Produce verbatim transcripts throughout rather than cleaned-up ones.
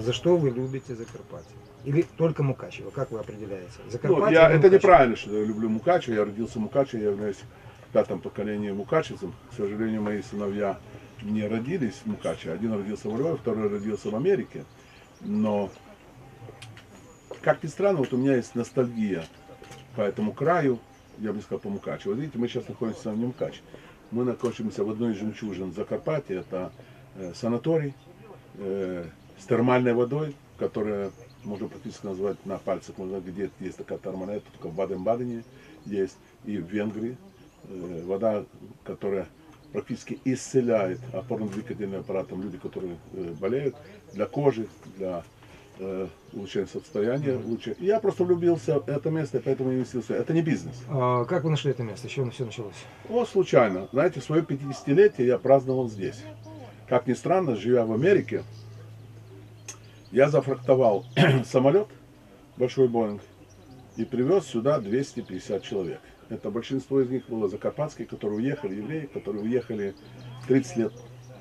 А за что вы любите Закарпатье? Или только Мукачево? Как вы определяете? Закарпатье, ну, я, это Мукачево? Неправильно, что я люблю Мукачево. Я родился в Мукачеве, я являюсь пятым поколением мукачевцев. К сожалению, мои сыновья не родились в Мукачеве. Один родился во Львове, второй родился в Америке. Но, как ни странно, вот у меня есть ностальгия по этому краю, я бы сказал, по Мукачеву. Вот видите, мы сейчас находимся в самом Мукачеве. Мы находимся в одной из жемчужин Закарпатья. Это э, санаторий э, с термальной водой, которая можно практически назвать на пальцах, можно, где есть такая термальная, это только в Баден-Бадене есть, и в Венгрии. Э, вода, которая практически исцеляет опорно-двигательным аппаратом люди, которые э, болеют, для кожи, для улучшение состояния, лучше. Я просто влюбился в это место, и поэтому я инвестился. Это не бизнес. А как вы нашли это место? С чего все началось? О, случайно. Знаете, свое пятидесятилетие я праздновал здесь. Как ни странно, живя в Америке, я зафрактовал самолет, большой Боинг, и привез сюда двести пятьдесят человек. Это большинство из них было закарпатские, которые уехали, евреи, которые уехали тридцать лет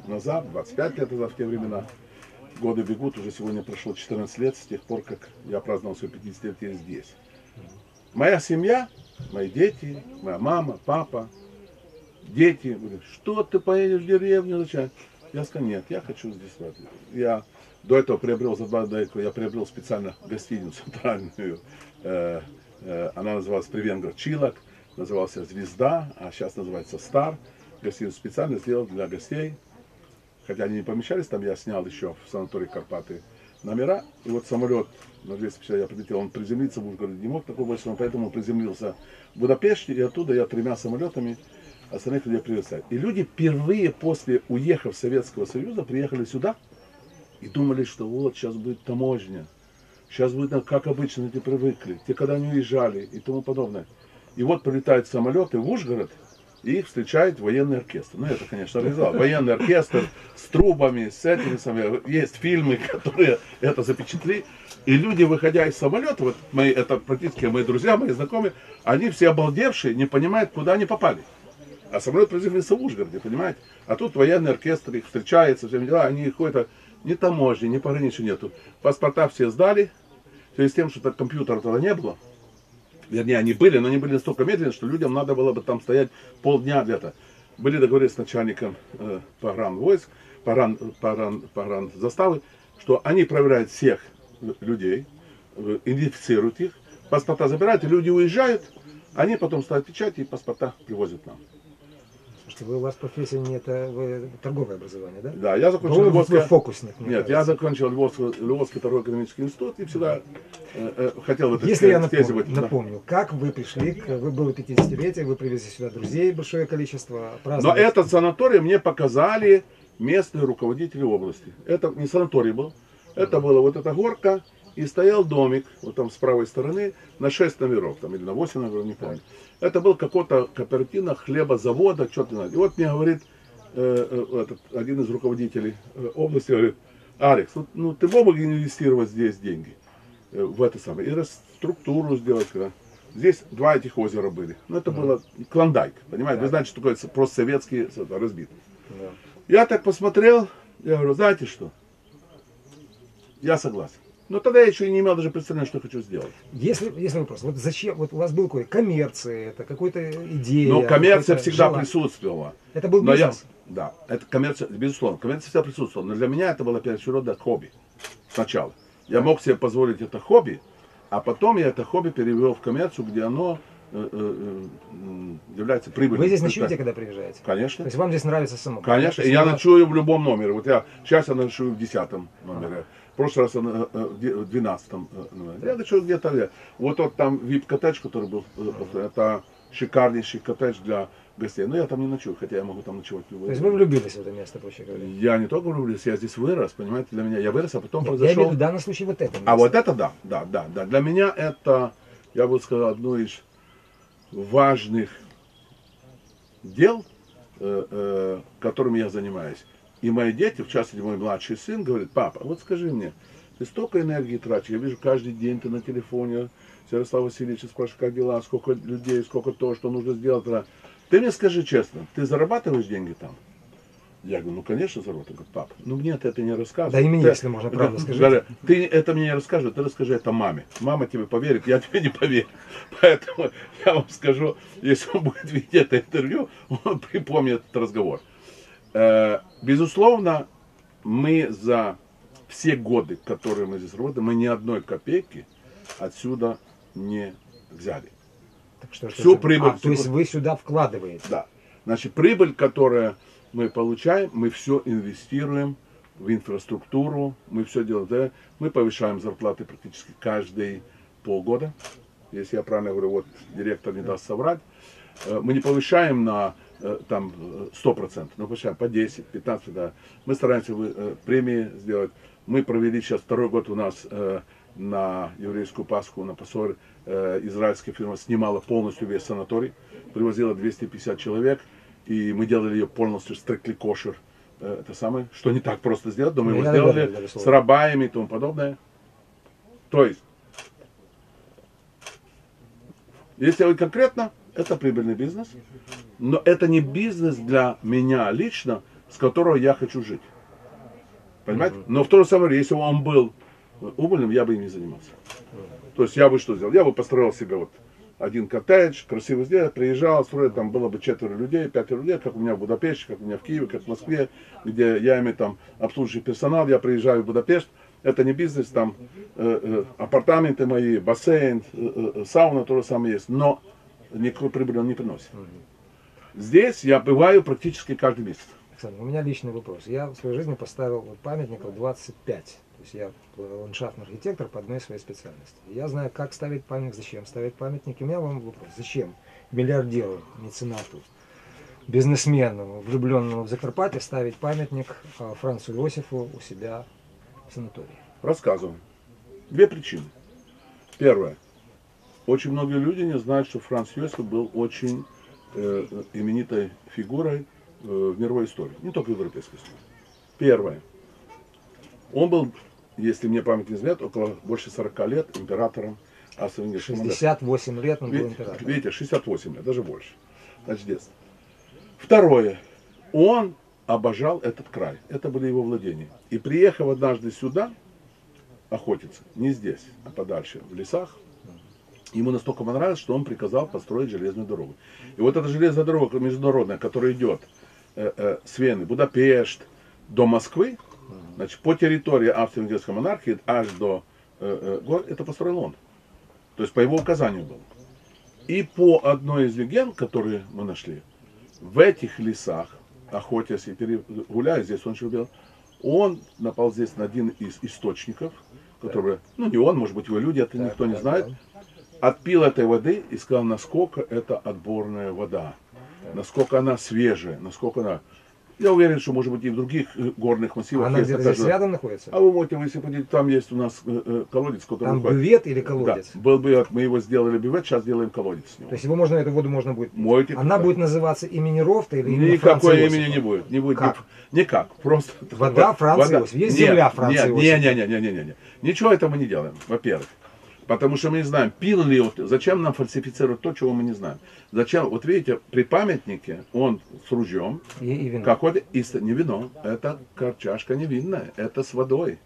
назад, двадцать пять лет назад в те времена. Годы бегут, уже сегодня прошло четырнадцать лет с тех пор, как я праздновал свое пятидесятилетие здесь. Моя семья, мои дети, моя мама, папа, дети говорят, что ты поедешь в деревню? Я сказал, нет, я хочу здесь. Я до этого приобрел, за два дня я приобрел специально гостиницу центральную, э, э, она называлась Привенград Чилак, назывался Звезда, а сейчас называется Стар. Гостиницу специально сделал для гостей. Хотя они не помещались, там я снял еще в санатории Карпаты номера. И вот самолет на двести пятьдесят я прилетел, он приземлиться в Ужгороде не мог, такой большой, поэтому он приземлился в Будапеште, и оттуда я тремя самолетами остальных людей привез. И люди впервые после уехав Советского Союза приехали сюда и думали, что вот сейчас будет таможня, сейчас будет как обычно, те привыкли, те когда не уезжали и тому подобное. И вот прилетают самолеты в Ужгород, и их встречает военный оркестр. Ну, это, конечно, организовал. Военный оркестр с трубами, с этими самыми. Есть фильмы, которые это запечатли. И люди, выходя из самолета, вот мои, это практически мои друзья, мои знакомые, они все обалдевшие, не понимают, куда они попали. А самолет приземлился в Ужгороде, понимаете? А тут военный оркестр их встречается, все дела, они какой-то ни таможни, ни пограничи нету. Паспорта все сдали, в связи с тем, что компьютера тогда не было. Вернее, они были, но они были настолько медленны, что людям надо было бы там стоять полдня где-то. Были договорились с начальником э, погран войск, погран, погран, погран заставы, что они проверяют всех людей, э, идентифицируют их, паспорта забирают, и люди уезжают, они потом ставят печать и паспорта привозят нам. Слушайте, вы, у вас профессия не это, вы, торговое образование, да? Да, я закончил Львовский фокусник. Нет, кажется. Я закончил Львовский, Львовский торгово-экономический институт и всегда хотел это Если я напомню, напомню да. Как вы пришли, вы было пятидесятилетие, вы привезли сюда друзей, большое количество празднования. Но этот санаторий мне показали местные руководители области. Это не санаторий был, это была вот эта горка, и стоял домик, вот там с правой стороны, на шесть номеров, там, или на восемь номеров, не помню. Это был какой-то кооперативно хлебозавода, что-то надо. И вот мне говорит э, этот, один из руководителей области, говорит, Алекс, ну, ну ты мог бы инвестировать здесь деньги? В это самое, и реструктуру сделать. Когда... Здесь два этих озера были. Но это да. Было Клондайк, понимаете? Да. Вы знаете, что такое просто советский разбит. Да. Я так посмотрел, я говорю, знаете что? Я согласен. Но тогда я еще и не имел даже представления, что хочу сделать. Если, если вопрос, вот зачем, вот у вас был какой-то коммерция, это какая-то идея? Ну, коммерция всегда желание. Присутствовала. Это был бизнес? Я, да, это коммерция, безусловно, коммерция всегда присутствовала, но для меня это было первичного хобби сначала. Я мог себе позволить это хобби, а потом я это хобби перевел в коммерцию, где оно э, э, является прибыльным. Вы здесь ночуете, когда приезжаете? Конечно. То есть вам здесь нравится само? Конечно. И я вам... ночую в любом номере. Вот я сейчас я ночую в десятом номере. Ага. В прошлый раз в двенадцатом номере. Я ночую где-то. Вот, вот там вип-коттедж, который был, ага. Это шикарнейший коттедж для гостей. Но я там не ночую, хотя я могу там ночевать. То есть вы влюбились в это место, проще говоря? Я не только влюбился, я здесь вырос, понимаете, для меня. Я вырос, а потом Нет, произошел... Я имею в виду в данном случае вот это место. А вот это да, да, да, да. Для меня это, я бы сказал, одно из важных дел, э, э, которыми я занимаюсь. И мои дети, в частности мой младший сын, говорит, папа, вот скажи мне, ты столько энергии тратишь, я вижу каждый день ты на телефоне, Ярослав Васильевич спрашивает, как дела, сколько людей, сколько то, что нужно сделать. Ты мне скажи честно, ты зарабатываешь деньги там? Я говорю, ну конечно заработаю. Говорит, пап, ну мне ты это не рассказывай. Да и мне, ты, если можно, правда скажи. Ты это мне не расскажешь, ты расскажи это маме. Мама тебе поверит, я тебе не поверю. Поэтому я вам скажу, если он будет видеть это интервью, он припомнит этот разговор. Безусловно, мы за все годы, которые мы здесь работаем, мы ни одной копейки отсюда не взяли. Так что, всю это... прибыль, а, всю... То есть вы сюда вкладываете? Да. Значит, прибыль, которая... мы получаем, мы все инвестируем в инфраструктуру, мы все делаем, мы повышаем зарплаты практически каждые полгода, если я правильно говорю, вот директор не даст соврать, мы не повышаем на там, сто процентов, но повышаем по десять-пятнадцать, да. Мы стараемся премии сделать, мы провели сейчас второй год у нас на еврейскую Пасху, на Пасху, израильская фирма снимала полностью весь санаторий, привозила двести пятьдесят человек. И мы делали ее полностью strictly kosher, это самое, что не так просто сделать, но мы его сделали с рабаями и тому подобное. То есть, если говорить конкретно, это прибыльный бизнес, но это не бизнес для меня лично, с которого я хочу жить. Понимаете? Но в то же самое, если бы он был убыльным, я бы им не занимался. То есть я бы что сделал? Я бы построил себе вот... один коттедж, красиво сделать, приезжал, строил, там было бы четверо людей, пятеро людей, как у меня в Будапеште, как у меня в Киеве, как в Москве, где я ими там обслуживаю персонал, я приезжаю в Будапешт, это не бизнес, там э, э, апартаменты мои, бассейн, э, э, сауна, то же самое есть, но никакой прибыли он не приносит. Здесь я бываю практически каждый месяц. Александр, у меня личный вопрос. Я в своей жизни поставил памятников двадцать пять. То есть я ландшафтный архитектор по одной своей специальности. Я знаю, как ставить памятник, зачем ставить памятник. И у меня вам вопрос, зачем миллиардеру, меценату, бизнесмену, влюбленному в Закарпатье ставить памятник Францу Иосифу у себя в санатории? Рассказываю. Две причины. Первое. Очень многие люди не знают, что Франц Иосиф был очень э, именитой фигурой э, в мировой истории. Не только в европейской истории. Первое. Он был, если мне память не изменяет, около больше сорока лет императором Австро-Венгрийского. шестьдесят восемь лет он был императором. Видите, шестьдесят восемь лет, даже больше. Значит, детство. Второе. Он обожал этот край. Это были его владения. И приехав однажды сюда охотиться, не здесь, а подальше, в лесах, ему настолько понравилось, что он приказал построить железную дорогу. И вот эта железная дорога международная, которая идет э -э, с Вены, Будапешт до Москвы, значит, по территории Австро-Венгерской монархии аж до э, э, гор, это построил он. То есть по его указанию было. И по одной из легенд, которые мы нашли, в этих лесах, охотясь и перегуляя, здесь он еще был, он напал здесь на один из источников, который, ну не он, может быть его люди, это так, никто не так, знает, так. Отпил этой воды и сказал, насколько это отборная вода, так. Насколько она свежая, насколько она... Я уверен, что, может быть, и в других горных массивах. Она где-то здесь же... рядом находится? А вы можете, если хотите, там есть у нас колодец. Там бювет или колодец? Да, был бювет, мы его сделали бювет, сейчас делаем колодец с него. То есть его можно, эту воду можно будет... Можете, она да. будет называться имени Рофта или имени Никакой Франца имени не будет. Не будет. Как? Никак, просто... Вода Франца Иосифа. Есть земля Франца Иосифа. Нет, нет, нет, нет, нет. Ничего этого мы не делаем, во-первых. Потому что мы не знаем, пил ли он, зачем нам фальсифицировать то, чего мы не знаем. Зачем, вот видите, при памятнике он с ружьем, и, и вино. Какой-то, и, не вино, это чашка невинная, это с водой.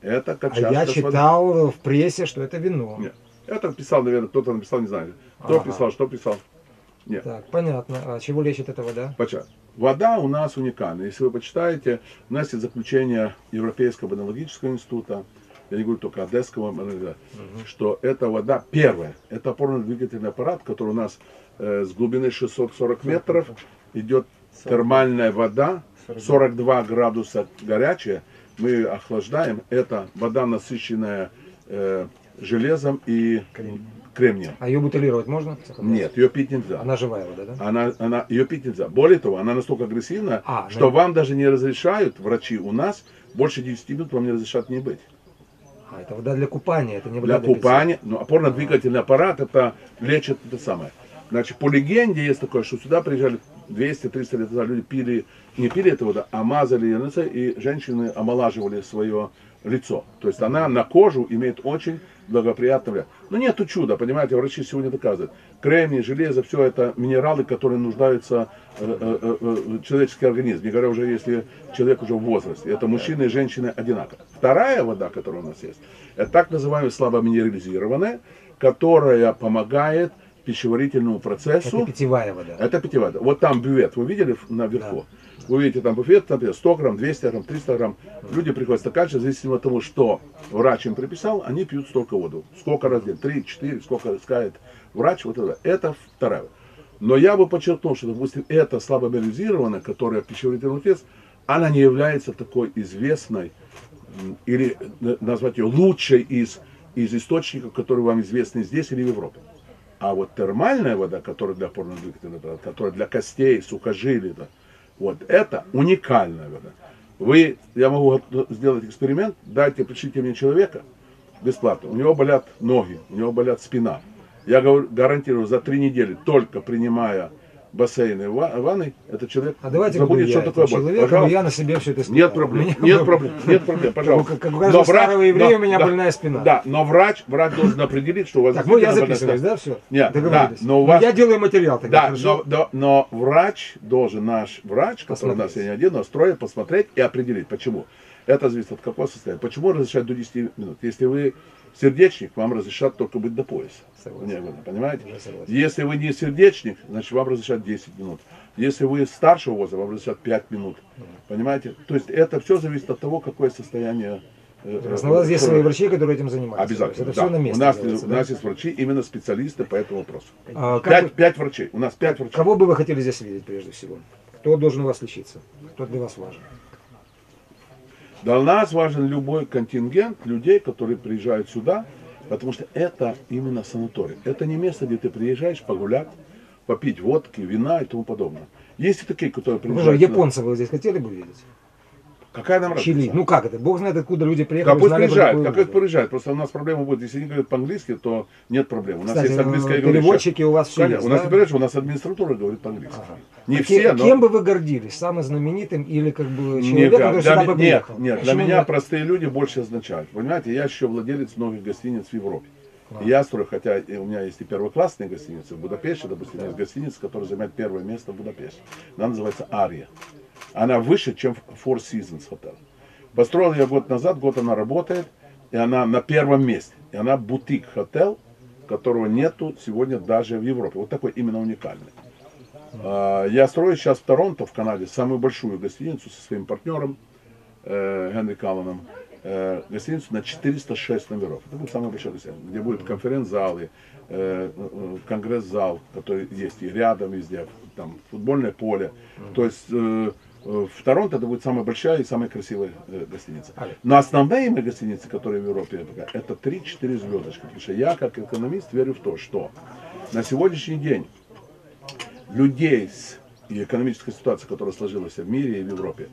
Это как а я читал водой. В прессе, что это вино. Нет, это писал, наверное, кто-то написал, не знаю, кто ага. писал, что писал. Нет. Так, понятно, а чего лечит эта вода? Почему? Вода у нас уникальна, если вы почитаете, у нас есть заключение Европейского баден-баденского института, я не говорю только одесского, что эта вода, первая, это опорно-двигательный аппарат, который у нас э, с глубины шестьсот сорок метров, идет термальная вода, сорок два градуса горячая, мы охлаждаем, это вода, насыщенная э, железом и кремнием. А ее бутилировать можно? Нет, ее пить нельзя. Она живая вода, да? Она, она, ее пить нельзя. Более того, она настолько агрессивна, а, что да. вам даже не разрешают, врачи у нас, больше десяти минут вам не разрешат не быть. А, это вода для купания, это не вода для, для купания. Ну, опорно-двигательный аппарат, это лечит это самое. Значит, по легенде есть такое, что сюда приезжали двести-триста лет назад, люди пили, не пили эту воду, а мазали, и женщины омолаживали свое лицо. То есть она на кожу имеет очень благоприятный вариант. Но нету чуда, понимаете, врачи сегодня доказывают. Кремний, железо, все это минералы, которые нуждаются э, э, э, человеческий организм. Не говоря уже, если человек уже в возрасте. Это мужчины и женщины одинаково. Вторая вода, которая у нас есть, это так называемая слабоминерализированная, которая помогает пищеварительному процессу. Это питьевая вода. Это питьевая вода. Вот там бювет, вы видели наверху? Да. Вы видите там бювет, например, сто грамм, двести грамм, триста грамм. Люди приходят стаканчик, в зависимости от того, что врач им приписал, они пьют столько воду. Сколько раз в день? три-четыре, сколько скажет врач. Вот это. Это вторая. Но я бы подчеркнул, что, допустим, эта слабоминерализированная, которая пищеварительный процесс, она не является такой известной, или назвать ее лучшей из, из источников, которые вам известны здесь или в Европе. А вот термальная вода, которая для опорно-двигательного, которая для костей, сухожилий, да, вот это уникальная вода. Вы, я могу сделать эксперимент, дайте, пришлите мне человека бесплатно, у него болят ноги, у него болят спина. Я говорю, гарантирую, за три недели, только принимая бассейны, ванны, этот человек а давайте забудет, что такое боль. Человека, я на себе все это испытал. Нет проблем, нет проблем, нет проблем, пожалуйста. Как у каждого старого еврея, у меня больная спина. Да, но врач должен определить, что у вас... Так, ну я записываюсь, да, все? Нет, договорились. Я делаю материал тогда. Да, но врач должен, наш врач, который у нас сегодня один, настроен, посмотреть и определить, почему. Это зависит от какого состояния. Почему разрешают до десяти минут? Если вы сердечник, вам разрешат только быть до пояса. Не, вы, понимаете? Если вы не сердечник, значит вам разрешат десять минут. Если вы старшего возраста, вам разрешат пять минут. Понимаете? То есть это все зависит от того, какое состояние. Основном, есть свои врачи, которые этим занимаются. Обязательно. Это да. Все на месте. У нас, у нас да? есть врачи, именно специалисты по этому вопросу. А, пять, вы... пять врачей. У нас пять врачей. Кого бы вы хотели здесь видеть прежде всего? Кто должен у вас лечиться? Кто для вас важен? Для нас важен любой контингент людей, которые приезжают сюда, потому что это именно санаторий. Это не место, где ты приезжаешь погулять, попить водки, вина и тому подобное. Есть и такие, которые приезжают сюда. Японцев вы здесь хотели бы видеть? Какая нам Чили. Разница? Ну как это? Бог знает, откуда люди приехали. Как пусть приезжают, как это приезжают. Просто у нас проблема будет, если они говорят по-английски, то нет проблем. У нас, кстати, есть английская переводчики у вас все есть, у нас, да? Переводчики, у нас администратура говорит по-английски. Ага. Не а все, кем, но... кем бы вы гордились? Самым знаменитым или как бы человеком, который сюда приехал? Нет, нет. Для меня простые люди больше означают. Понимаете, я еще владелец многих гостиниц в Европе. А. Я строю, хотя у меня есть и первоклассные гостиницы в Будапеште, допустим, есть гостиница, которая занимает первое место в Будапеште. Она называется Ария. Она выше, чем Four Seasons Hotel. Построил ее год назад, год она работает, и она на первом месте. И она бутик-хотел, которого нету сегодня даже в Европе. Вот такой именно уникальный. Я строю сейчас в Торонто, в Канаде, самую большую гостиницу со своим партнером Генри Калланом. Гостиницу на четыреста шесть номеров. Это будет самая большая гостиница, где будут конференц-залы, конгресс-зал, который есть и рядом, везде, там футбольное поле. То есть в Торонто это будет самая большая и самая красивая гостиница. Но основные имя гостиницы, которые в Европе, это три-четыре звездочки. Потому что я, как экономист, верю в то, что на сегодняшний день людей с экономической ситуацией, которая сложилась в мире и в Европе,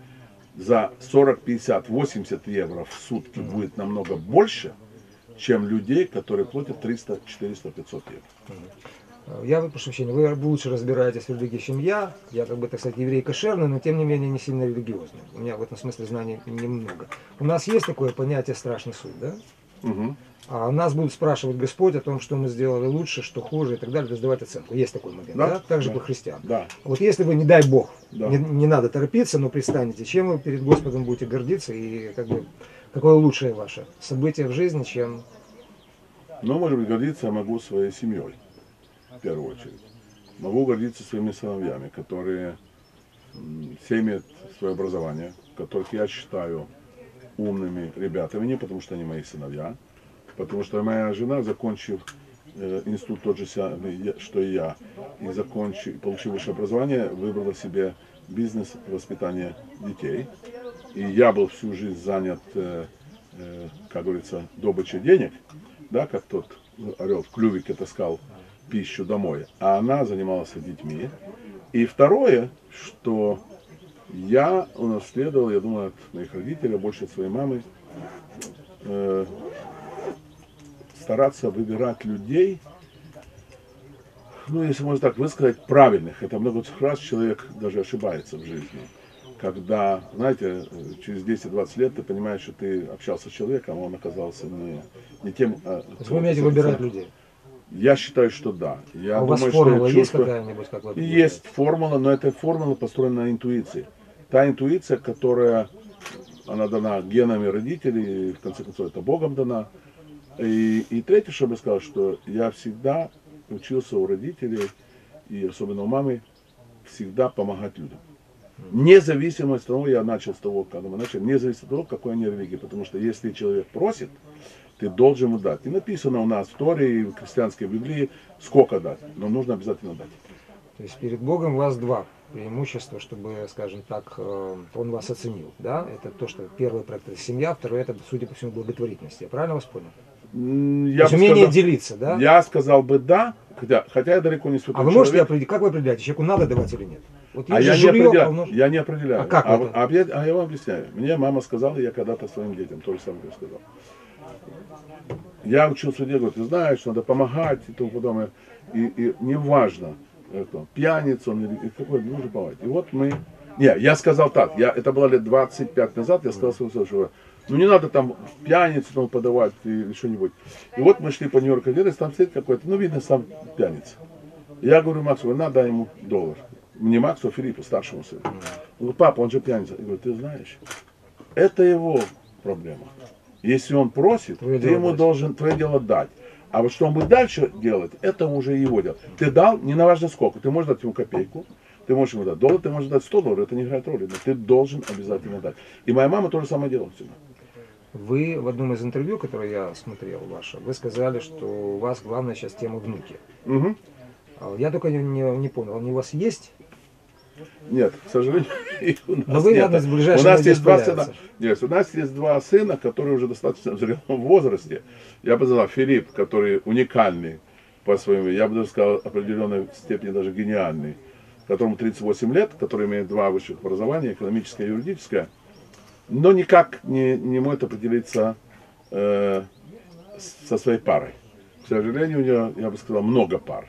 за сорок, пятьдесят, восемьдесят евро в сутки Mm-hmm. будет намного больше, чем людей, которые платят триста, четыреста, пятьсот евро. Mm-hmm. Я, прошу прощения, вы лучше разбираетесь в религии, чем я. Я, как бы, так сказать, еврей кошерный, но тем не менее не сильно религиозный. У меня в этом смысле знаний немного. У нас есть такое понятие «страшный суд», да? Mm-hmm. А нас будут спрашивать Господь о том, что мы сделали лучше, что хуже и так далее, то есть давать оценку. Есть такой момент, да? да? Так же, да. Как христиан. Да. Вот если вы, не дай Бог, да. не, не надо торопиться, но пристанете, чем вы перед Господом будете гордиться и как бы, какое лучшее ваше событие в жизни, чем... Ну, может быть, гордиться я могу своей семьей, в первую очередь. Могу гордиться своими сыновьями, которые все имеют свое образование, которых я считаю умными ребятами, не потому что они мои сыновья, потому что моя жена, закончив э, институт тот же, что и я, и закончив, получив высшее образование, выбрала себе бизнес воспитания детей. И я был всю жизнь занят, э, э, как говорится, добычей денег, да, как тот орел в клювике таскал пищу домой, а она занималась детьми. И второе, что я унаследовал, я думаю, от моих родителей, а больше от своей мамы, э, стараться выбирать людей, ну, если можно так высказать, правильных. Это много раз человек даже ошибается в жизни. когда, знаете, через десять-двадцать лет ты понимаешь, что ты общался с человеком, а он оказался не, не тем... То есть вы умеете выбирать людей? Я считаю, что да. Я а у думаю, вас формула что есть чувствую... какая-нибудь? Как есть формула, но эта формула построена на интуиции. Та интуиция, которая, она дана генами родителей, в конце концов, это Богом дана. И, и третье, что я бы сказал, что я всегда учился у родителей, и особенно у мамы, всегда помогать людям. Независимо от того, я начал с того, когда мы начали, независимо от того, какой они религии. Потому что если человек просит, ты должен ему дать. И написано у нас в Торе и в христианской Библии, сколько дать, но нужно обязательно дать. То есть перед Богом у вас два преимущества, чтобы, скажем так, он вас оценил. Да? Это то, что первый проект – это семья, второй – это, судя по всему, благотворительность. Я правильно вас понял? Я есть, умение сказал, делиться, да? Я сказал бы да, хотя, хотя я далеко не святой. А вы можете человек. Определить, как вы определяете, человеку надо давать или нет? Вот а я, жилье, не определя... полно... я не определяю. А как а, это? А, я, а я вам объясняю. Мне мама сказала, я когда-то своим детям тоже сам сказал. Я учил суде, говорю, ты знаешь, надо помогать и тому подобное. И, и неважно, пьяница он или какой, нужно помогать. И вот мы... Не, я сказал так, я, это было лет двадцать пять назад, я сказал своему сыну, ну не надо там пьяницу там, подавать или что-нибудь. И вот мы шли по Нью-Йорку, там стоит какой-то, ну видно, сам пьяница. Я говорю Максу, надо ему доллар. Мне Максу, а Филиппу, старшему сыну. Он говорит, папа, он же пьяница. Я говорю, ты знаешь, это его проблема. Если он просит, твое ты ему дать. должен твое дело дать. А вот что он будет дальше делать, это уже его дело. Ты дал, не важно сколько, ты можешь дать ему копейку. Ты можешь ему дать доллар, ты можешь дать сто долларов, это не играет роли, но ты должен обязательно дать. И моя мама тоже самое делала всегда. Вы в одном из интервью, которое я смотрел ваше, вы сказали, что у вас главная сейчас тема внуки. Угу. Я только не, не понял, они у вас есть? Нет, к сожалению, у нас но вы нет. Рядом с ближайшим у нас есть два сына. Нет, у нас есть два сына, которые уже достаточно в зрелом возрасте. Я бы сказал, Филипп, который уникальный по своему, я бы даже сказал, определенной степени даже гениальный, которому тридцать восемь лет, который имеет два высших образования, экономическое и юридическое, но никак не, не может определиться э, со своей парой. К сожалению, у него, я бы сказал, много пар.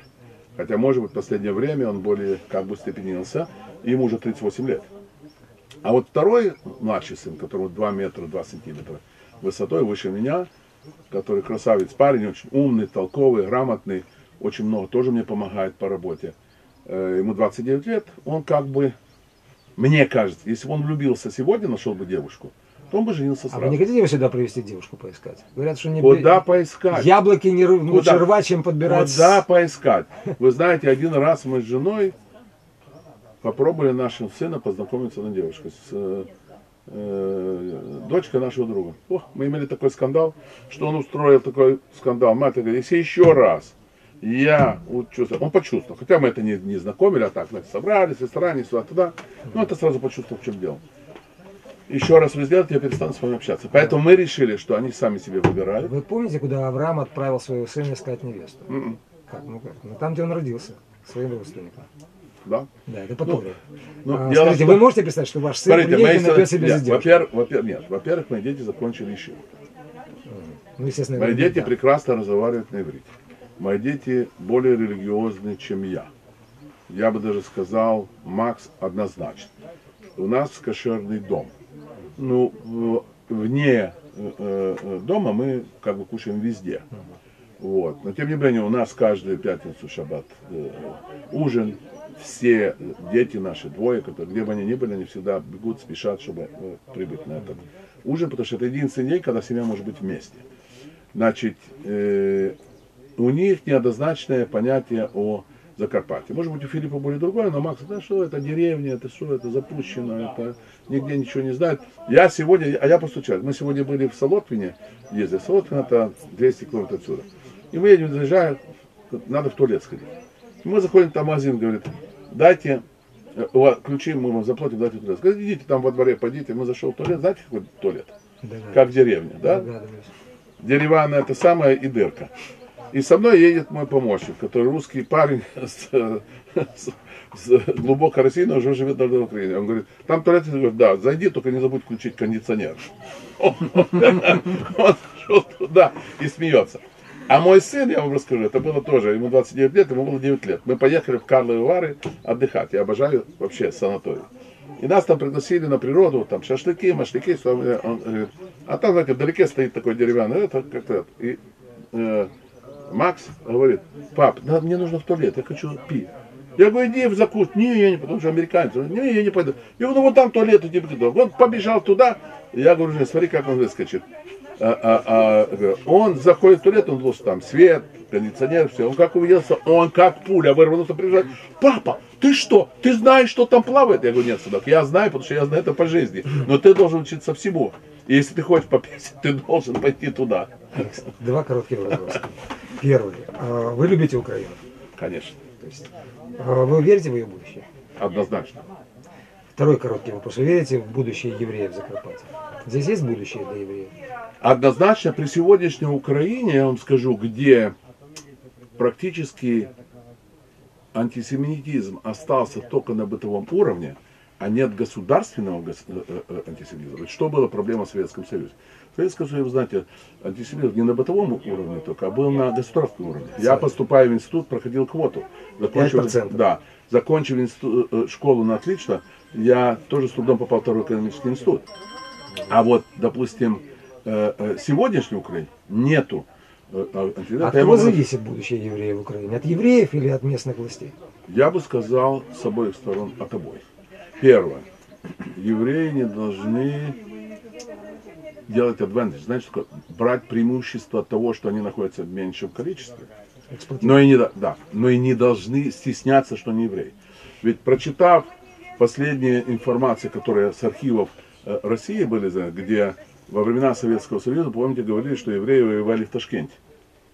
Хотя, может быть, в последнее время он более как бы степенился, ему уже тридцать восемь лет. А вот второй младший сын, которому два метра два сантиметра высотой, выше меня, который красавец, парень, очень умный, толковый, грамотный, очень много, тоже мне помогает по работе. Ему двадцать девять лет, он как бы, мне кажется, если бы он влюбился сегодня, нашел бы девушку, то он бы женился сразу. А вы не хотите его сюда привезти девушку поискать? Говорят, что не... Куда поискать? Яблоки не рв... лучше рвать, чем подбирать. Куда поискать? Вы знаете, один раз мы с женой попробовали нашим сына познакомиться на девушке с э, дочкой нашего друга. О, мы имели такой скандал, что он устроил такой скандал. Мать говорит, если еще раз... Я чувствовал, он почувствовал, хотя мы это не, не знакомили, а так, значит, собрались, ресторане, сюда-туда, но это сразу почувствовал, в чем дело. Еще раз вы сделаете, я перестану с вами общаться. Поэтому мы решили, что они сами себе выбирают. Вы помните, куда Абрам отправил своего сына искать невесту? Mm-mm. Как, ну как, ну там, где он родился, своим родственником. Да. Да, это потом. Ну, а, ну, скажите, вы что... можете представить, что ваш сын приедет и найдет себе девушку? Во-первых, во-первых, мои дети закончили еще. Ну, естественно, мои дети да. прекрасно разговаривают на иврите. Мои дети более религиозны, чем я. Я бы даже сказал, Макс однозначно. У нас кошерный дом. Ну, вне э, дома мы как бы кушаем везде. Вот. Но тем не менее, у нас каждую пятницу, шаббат, э, ужин. Все дети наши, двое, которые, где бы они ни были, они всегда бегут, спешат, чтобы э, прибыть на этот ужин. Потому что это единственный день, когда семья может быть вместе. Значит... Э, у них неоднозначное понятие о Закарпатье. Может быть, у Филиппа более другое, но Макс, да что это деревня, это что, это запущено, это нигде ничего не знает. Я сегодня, а я постучал, мы сегодня были в Солотвине, ездили, Солотвин это двести километров отсюда. И мы едем, заезжаем, надо в туалет сходить. И мы заходим, там магазин говорит, дайте, ключи мы вам заплатим, дайте в туалет. Говорит, идите там во дворе, пойдите, мы зашел в туалет, знаете, какой туалет? Да, да. Как деревня, да? Да, да, да. Деревянная это самая и дырка. И со мной едет мой помощник, который русский парень с, с, с глубокой России, уже живет на Украине. Он говорит, там туалет, я говорю, да, зайди, только не забудь включить кондиционер. Он, он, он шел туда и смеется. А мой сын, я вам расскажу, это было тоже, ему двадцать девять лет, ему было девять лет. Мы поехали в Карловы Вары отдыхать. Я обожаю вообще санаторий. И нас там пригласили на природу, там шашлыки, машлыки. Он говорит, а там, знаете, вдалеке стоит такой деревянный, это как-то. И э, Макс говорит, пап, да, мне нужно в туалет, я хочу пить. Я говорю, иди в закут, не, я не, потому что американец, не, я не пойду. И он, ну, вот там туалет, у тебя. Он побежал туда, и я говорю, смотри, как он выскочит. А, а, а, он заходит в туалет, он должен там свет, кондиционер, все. Он как увиделся, он как пуля вырвался, прибежал. Папа, ты что? Ты знаешь, что там плавает? Я говорю, нет, сынок, я знаю, потому что я знаю это по жизни. Но ты должен учиться всему. И если ты хочешь попеть, ты должен пойти туда. Два коротких вопроса. Первый. Вы любите Украину? Конечно. То есть, вы верите в ее будущее? Однозначно. Второй короткий вопрос. Вы верите в будущее евреев в Закарпатье? Здесь есть будущее для евреев? Однозначно, при сегодняшней Украине, я вам скажу, где практически антисемитизм остался только на бытовом уровне, а нет государственного антисемитизма. Что была проблема в Советском Союзе? В Советском Союзе, знаете, антисемитизм не на бытовом уровне только, а был на государственном уровне. Я поступаю в институт, проходил квоту. Закончил, да, закончил институт, школу на отлично. Я тоже с трудом попал в второй экономический институт. А вот, допустим, сегодняшней Украины нету. От кого зависит будущее евреев в Украине? От евреев или от местных властей? Я бы сказал, с обоих сторон, от обоих. Первое. Евреи не должны делать advantage, значит, брать преимущество от того, что они находятся в меньшем количестве. Но и не, да, но и не должны стесняться, что они евреи. Ведь прочитав последние информации, которые с архивов России были, где во времена Советского Союза, помните, говорили, что евреи воевали в Ташкенте.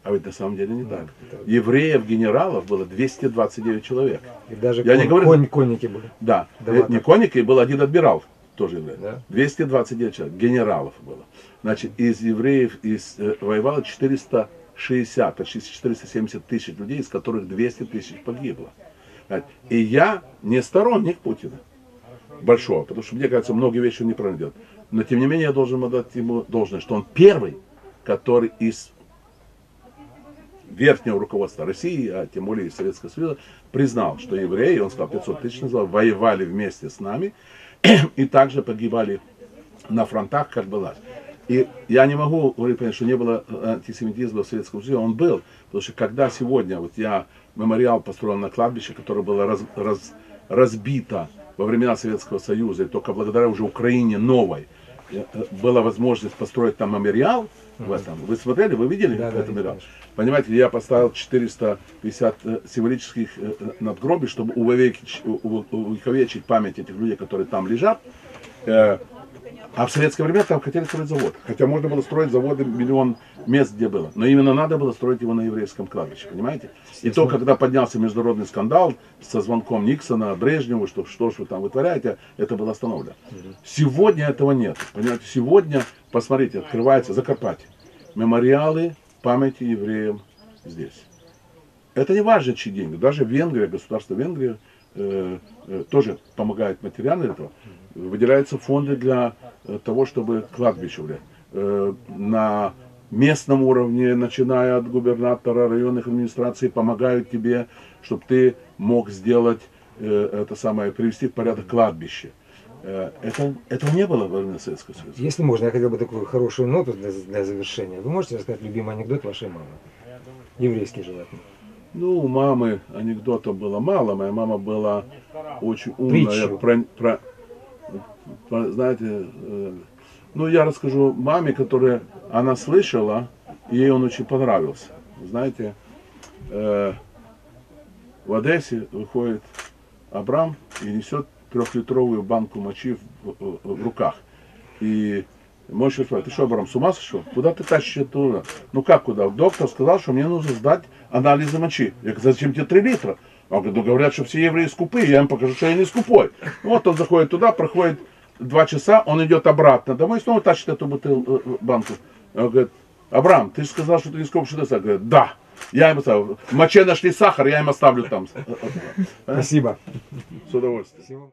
А ведь на самом деле не так. Евреев-генералов было двести двадцать девять человек. И даже я кон, не говорю, кон, конники были. Да, Дома не так. Конники, был один адмирал, тоже еврей. Да? двести двадцать девять человек, генералов было. Значит, из евреев из, э, воевало четыреста шестьдесят, почти четыреста семьдесят тысяч людей, из которых двести тысяч погибло. И я не сторонник Путина большого, потому что, мне кажется, многие вещи он неправильно делает. Но, тем не менее, я должен отдать ему должное, что он первый, который из верхнего руководства России, а тем более из Советского Союза, признал, что евреи, он сказал, пятьсот тысяч назвал, воевали вместе с нами и также погибали на фронтах, как была. И я не могу говорить, конечно, что не было антисемитизма в Советском Союзе, он был, потому что когда сегодня, вот я мемориал построен на кладбище, которое было раз, раз, разбито во времена Советского Союза, и только благодаря уже Украине новой была возможность построить там мемориал в этом. Вы смотрели, вы видели да, этот да, мемориал? Понимаете, я поставил четыреста пятьдесят символических надгробий, чтобы увековечить, увековечить память этих людей, которые там лежат. А в советское время там хотели строить завод. Хотя можно было строить заводы миллион мест, где было. Но именно надо было строить его на еврейском кладбище, понимаете? И то, когда поднялся международный скандал со звонком Никсона, Брежневу, что что ж вы там вытворяете, это было остановлено. Сегодня этого нет. Понимаете, сегодня, посмотрите, открывается Закарпатье. Мемориалы памяти евреям здесь. Это не важно, чьи деньги. Даже Венгрия, государство Венгрия, э, э, тоже помогает материально этого. Выделяются фонды для того, чтобы кладбище э, на местном уровне, начиная от губернатора, районных администраций, помогают тебе, чтобы ты мог сделать э, это самое, привести в порядок кладбище. Э, это, этого не было во время Советского Союза. Если можно, я хотел бы такую хорошую ноту для, для завершения. Вы можете рассказать любимый анекдот вашей мамы? Еврейский желательно. Ну, у мамы анекдотов было мало. Моя мама была очень умная. Про, про, знаете, ну я расскажу маме, которую она слышала, и ей он очень понравился. Знаете, э, в Одессе выходит Абрам и несет трехлитровую банку мочи в, в, в руках. И мой человек спрашивает, ты что, Абрам, с ума сошел? Куда ты тащишь это? Ну как куда? Доктор сказал, что мне нужно сдать анализы мочи. Я говорю, зачем тебе три литра? Он говорит, ну говорят, что все евреи скупые, я им покажу, что я не скупой. Вот он заходит туда, проходит два часа, он идет обратно домой, снова тащит эту бутылку, банку. Он говорит, Абрам, ты же сказал, что ты не скупишь, что ты сахар. Говорит, да, я им оставлю. В моче нашли сахар, я им оставлю там. Спасибо. С удовольствием.